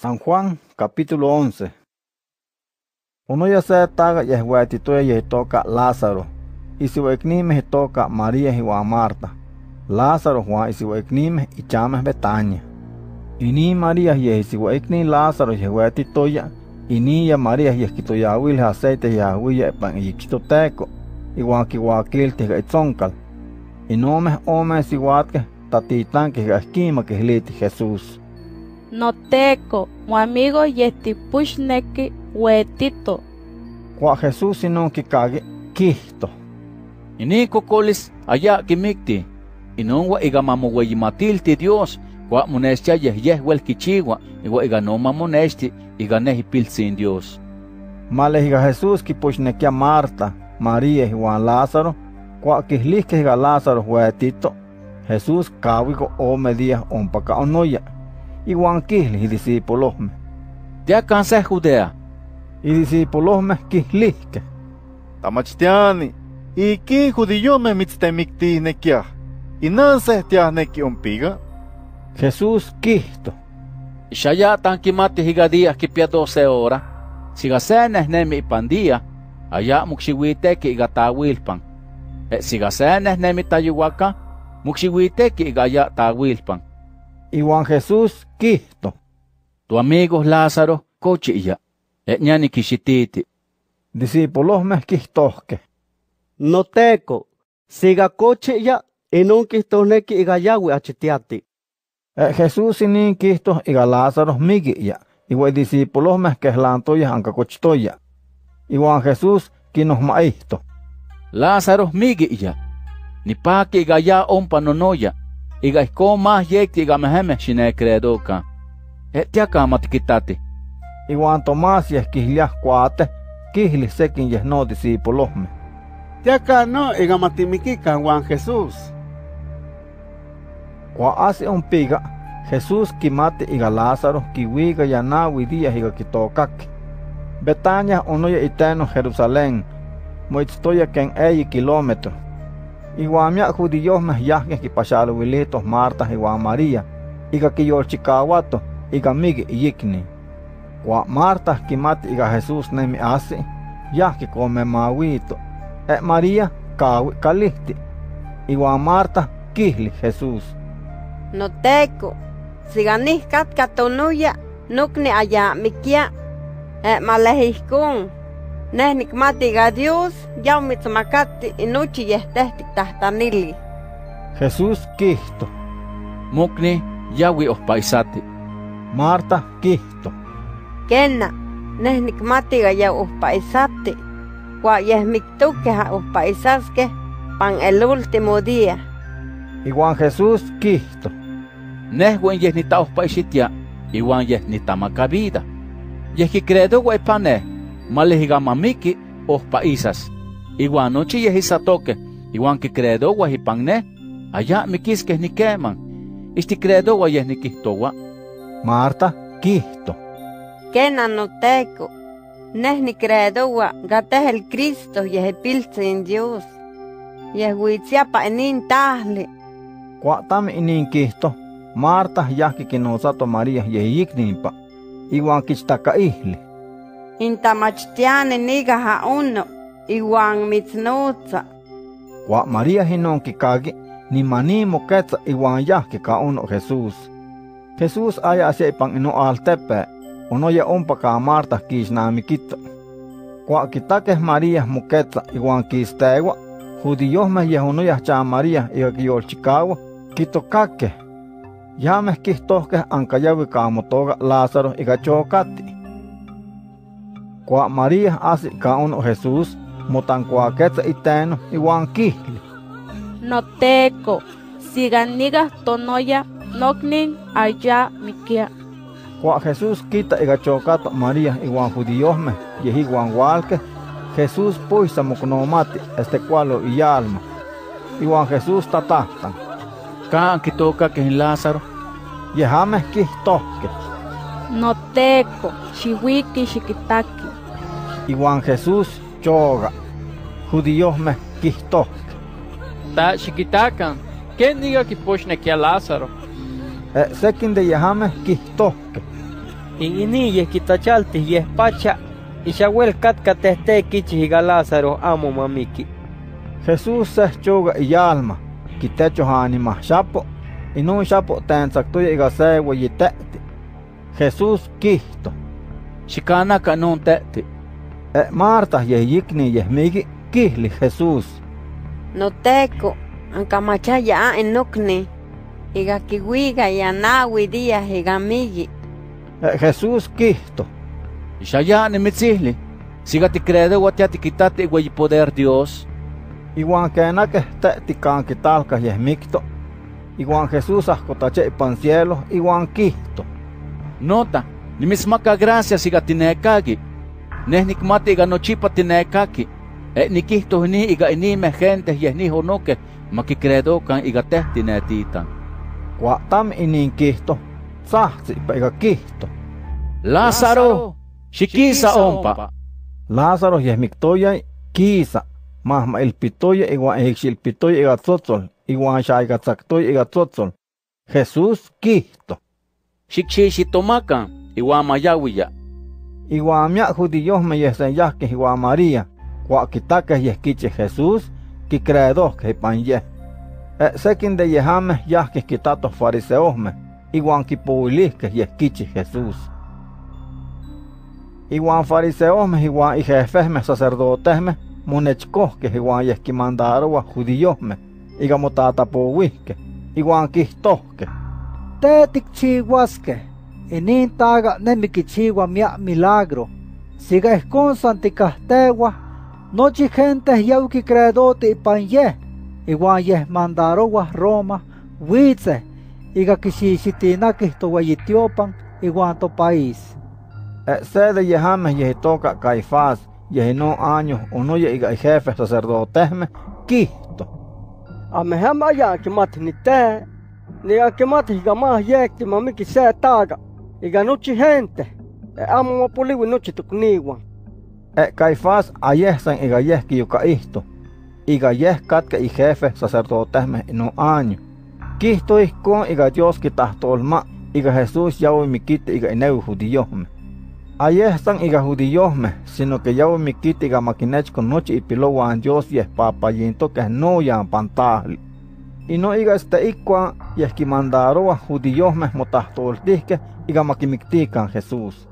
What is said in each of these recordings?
San Juan, capítulo 11. Uno ya se taga y es guatitoya y toca Lázaro. Y si huecnimes y toca María y Juan Marta. Lázaro Juan y si huecnimes y chamas Betania. Y ni María y si huecni Lázaro y guatitoya. Y ni ya María y esquito yahuil aceite y ahuilla pan y quitoteco. Y guaquihuaquil te gaitzoncal. Y nomes homes y guatque tatitán que gasquima que liti Jesús. Noteco, mu amigo yestipuchneki huetito. Cua Jesús sino que cague quisto. Y ni cocoles allá que micti. Y no gua igamamo guayimatilti Dios. Gua monestia yehyehuel kichigua. Y gua iganoma monesti iganejipilsin Dios. Malejiga Jesús que puchneki a Marta, María y Juan Lázaro. Cua quislisquejiga Lázaro huetito. Jesús cabigo o medias onpaca onoya. Y guanquisli y discípulosme. Te alcanza Judea. Y discípulosme quislisque. Tamachtiani. Y quien judillome mitztemictinequia. Y nanse tiasnequi ompiga. Jesús quisto. Y ya tanquimate gigadías que pia 12 horas. Sigasenes nemi y pandía. Allá muxihuiteque y gatahuilpan. Sigasenes nemi tayuhuaca. Muxihuiteque y gaya tahuilpan. Y Juan Jesús quisto. Tu amigo Lázaro cochilla. Ñani quixititi. Discípulos me quistosque. No teco. Siga cochilla y no quistosnequi y gayahui achitiati. Jesús y ni quistos y Lázaro miguilla. Y Juan discípulos me queslantoya ancacochitoya. Y Juan Jesús que nos maisto. Lázaro miguilla. Ni pa que gaya ompanonoya. Y gaisco más yecti y gamejeme chine credoca. Este acá matiquitate. Y Juan Tomás y esquilias cuate, quisli sequin yesno discípulosme. Te acá no y gamatimiquica Juan Jesús. Cua hace un piga, Jesús quimate y Lázaro, kiwiga yanawi días y gaquitocaque. Betania onoya iteno Jerusalén, moitztoya ken eyi kilómetro. Y guamia judíos me yasques que pasaron vilitos Marta y Juan María, y que yo chicaguato, y que migue y yikni. Juan Marta que mate y que Jesús ne me hace, yasque come maguito, et María calisti, y Juan Marta quisli Jesús. No teco, si ganiscat catonuya, nucne allá miquia, et malejiscón. Nehnik matiga Dios, ya mitzmakati y noche y estesti tahtanili. Jesús quisto. Mukni, yawi os paisati. Marta quisto. Kena, nehnik matiga ya os paisati. Gua yesmiktuke ha os paisaske, pan el último día. Y Juan Jesús quisto. Nehwen yesnita os paisitia, y Juan yesnita macabida. Yeski credo guaypane. Malejigamamiki os paisas. Iguan noche yehisatoque, iguan que credo guajipané, allá miquisques ni queman. Isti credo guayes ni quistogua. Marta quisto. Kena noteco. Nes ni credo gua, gates el Cristo y es en Dios. Y es huitziapa enin tasle. Cuatam enin quisto, Marta yaqui que nosato María yeyiknimpa. Iguan quistaca isle. Intamachtiane niga ha uno, iguan mitznutza. Gua María hinon kikagi, ni manimo ketza iguan yahki ka uno Jesús. Jesús haya sepan ino altepe, uno ya umpa ka Marta kishnamikito. Gua kitakes María muketza iguan kistegua, judíos me yehuno yahcha María iga kiyolchikawa, kitokake. Yames kistoskes ankayawi ka motoga Lázaro iga chokati. Cua María hace cada uno Jesús, motancuaqueta y teno y guanquisle. No teco, si ganigas tonoya, nocnin allá miquia. Cua Jesús quita y gachocato María y guan judíosme, y es igual gualque, Jesús puisa mocnomate, este cualo y alma. Y guan Jesús tatatan. Can que toca que en Lázaro, y james quistosque. No teco, chihuiki chiquitaki. Y Juan Jesús choga, judíos me quistó. Ta chiquitacan, ¿qué diga que pochne que a Lázaro? Sekin de Yahame quistó. Ini yesquitachaltis, yespacha, y xahuel catcateste quichis y galázaro, amo mamiki. Jesús es chuga y alma, quitechos ánimas chapo, y no chapo tensactuya y gasewa y tete. Jesús Cristo. Chicana canon tete. Marta yeyikni yesmigi, quisli Jesús. No teco, ancamachaya enocne, y gakiwiga y anawi días y gamigi. Jesús Cristo. Shayane mitzihli, siga ti credo guatiati quitate güey poder Dios. Iguan que enaque te can quitalca y esmicto, iguan Jesús ascotache y pancielos, iguan Cristo. Nota, ni mismaca gracia siga tinecagi, nesnicmate y ganochipa tinecaki, ni Cristo ni y ni me gente y es ni jonoque, ma que credo can y gatestinetitan. Guatam y ni Cristo. Sahti pega Cristo. Lázaro, chiquisa ompa. Lázaro y esmictoya, quisa, más el pitoya, igual el pitoya y gatsotol, igual ya gatsactoya y gatsotol. Jesús Cristo. Chichichitomaca, igual mayahuya. Igual mia judíos me yesenyasque, igual María, guaquitaca y esquiche Jesús, que creedor que panye. Sequin de yehame yasque quitatos fariseosme. Iguan kipuilisque y esquiche Jesús. Iguan fariseosme, iguan y jefesme, sacerdotesme, munechcosque, iguan y esquimandarua judíosme, igamotatapouisque, iguan quistosque. Teticchihuasque, enintaga nemiquichihua mia milagro, siga esconsanticastegua, nochi gentes yauqui credote y panye, iguan y esmandarua Roma, huitze, iga kisisitina que esto guayitiopan iguanto país. Sede yehame yehitoca Caifás, yehino años unuye iga jefe sacerdotesme, Cristo. Amejama ya que matinite, ni a que matiga más yecti mami que se taga, iga noche gente, amo apoligo noche tucniwa. Caifás ayesan iga yesqui yuca isto, iga yescatca y jefe sacerdotesme no año. Cristo es con iga Dios que tastolma, iga Jesús yawe mi quite iga ineu judíosme. Ahí están iga judíosme, sino que yawe mi quite iga maquinech con noche y pilowan Dios y es papayento que no yan pantali. Y no iga este icua y es que mandaroa judíosme motastoltisque iga maquimictican Jesús.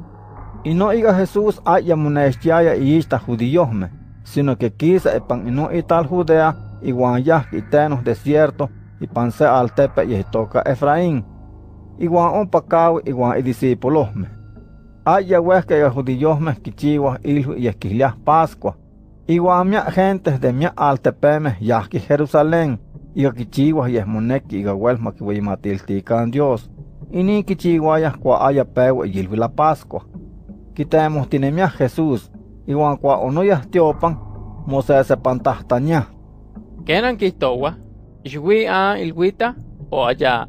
Y no iga Jesús haya munestiaya y ista judíosme, sino que quizá epan y no ital judea iguan yas y tenos desierto. Y panse al tepe y toca Efraín, igual un pacao, igual y discípulosme. Hay yahues que judíosme, quichiguas, hilos y esquilias Pascua, igual mia gentes de mia al tepeme, yasqui Jerusalén, y quichiguas y esmoneki, y gahuel maquimatiltican Dios, y ni quichiguayas cua haya pegue y la Pascua. Quitemos tiene mia Jesús, igual cua onoyas tiopan, Moisés se pantastaña. ¿Quenan quistogua? Yhui a ilguita o allá.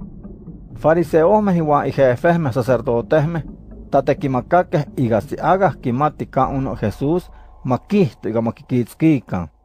Fariseosme igual y jefesme sacerdotesme, tatequimacaques y gasiagas quimatica uno Jesús, maquisto y gamaquiquizquican.